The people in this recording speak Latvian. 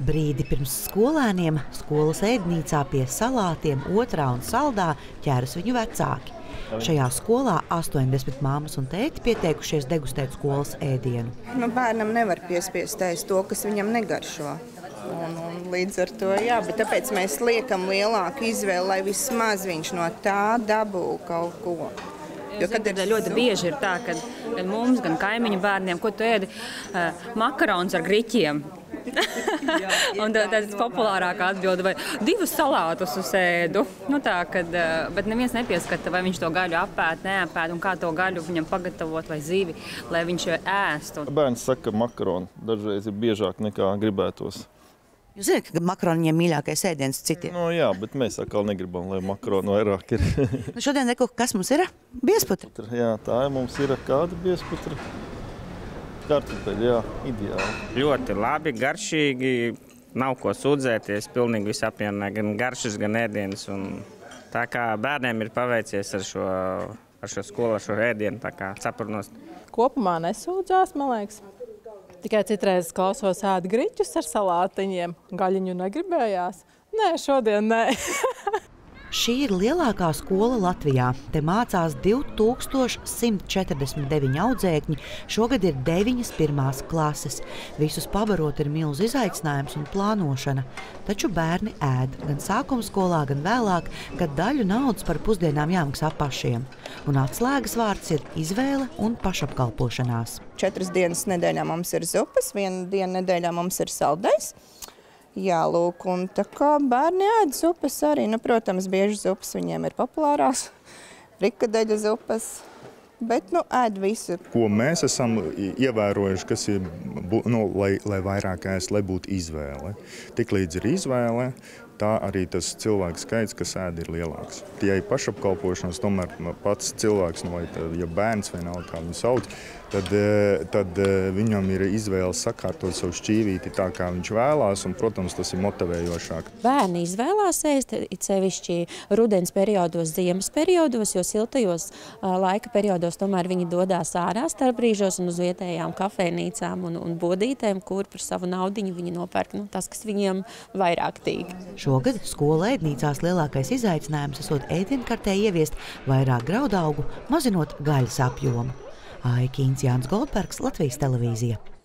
Brīdi pirms skolēniem skolas ēdnīcā pie salātiem Otrā un Saldā ķēras viņu vecāki. Šajā skolā 80 māmas un tēti pieteikušies degustēt skolas ēdienu. Bērnam nevar piespiest ēst to, kas viņam negaršo. Un līdz ar to, jā, bet tāpēc mēs liekam lielāku izvēli, lai vismaz viņš no tā dabū kaut ko. Jo, kad ir ļoti bieži ir tā, ka gan mums, gan kaimiņu bērniem, ko tu ēdi, makarons ar griķiem. Un tāds populārākā atbilda, vai divus salātus uz ēdu. Nu tā, kad, bet neviens nepieskata, vai viņš to gaļu apēd, neapēd, un kā to gaļu viņam pagatavot vai zivi, lai viņš ēstu. Bērns saka makaronu, dažreiz ir biežāk nekā gribētos. Jūs zināt, ka makaroniņiem mīļākais ēdiens citiem? Nu jā, bet mēs atkal negribam, lai makaronu vairāk ir. Šodien neko, kas mums ir? Biezputra? Jā, tā mums ir kāda biezputra. Kartupeļi, jā, ideāli. Ļoti labi, garšīgi, nav ko sūdzēties, pilnīgi visapmierinā, gan garšas, gan ēdienas. Tā kā bērniem ir paveicies ar šo skolu, ar šo ēdienu, tā kā cepurnos. Kopumā nesūdzās, man liekas. Tikai citreiz klausos ēd griķus ar salātiņiem. Gaļiņu negribējās? Nē, šodien nē. Šī ir lielākā skola Latvijā. Te mācās 2149 audzēkņi, šogad ir 9 pirmās klases. Visus pabarot ir milz izaicinājums un plānošana. Taču bērni ēd gan sākumskolā, gan vēlāk, kad daļu naudas par pusdienām jāmaksā pašiem. Un atslēgas vārds ir izvēle un pašapkalpošanās. 4 dienas nedēļā mums ir zupas, 1 diena nedēļā mums ir saldais. Jā, lūk, un tā kā bērni ēd zupas arī, nu, protams, bieži zupas viņiem ir populārās, rikadeļa zupas, bet, nu, ēd visu. Ko mēs esam ievērojuši, kas ir, nu, lai vairāk ēst, lai būtu izvēle. Tiklīdz ir izvēle, tā arī tas cilvēks skaits, kas ēd, ir lielāks. Ja ir pašapkalpošanas, tomēr pats cilvēks, nu, vai ja bērns vai nav, kā viņu sauc, Tad viņam ir izvēle sakārtot savu šķīvīti tā, kā viņš vēlās, un, protams, tas ir motivējošāk. Bērni izvēlās ēst, it sevišķi rudens periodos, ziemas periodos, jo siltajos laika periodos tomēr viņi dodās ārā starpbrīžos un uz vietējām kafejnīcām un bodītēm, kur par savu naudiņu viņi nopērk tas, kas viņiem vairāk tīk. Šogad skola ēdnīcās lielākais izaicinājums esot ēdienkartē ieviest vairāk graudaugu, mazinot gaļas apjomu. Aiki Inci, Jānis Goldbergs, Latvijas televīzija.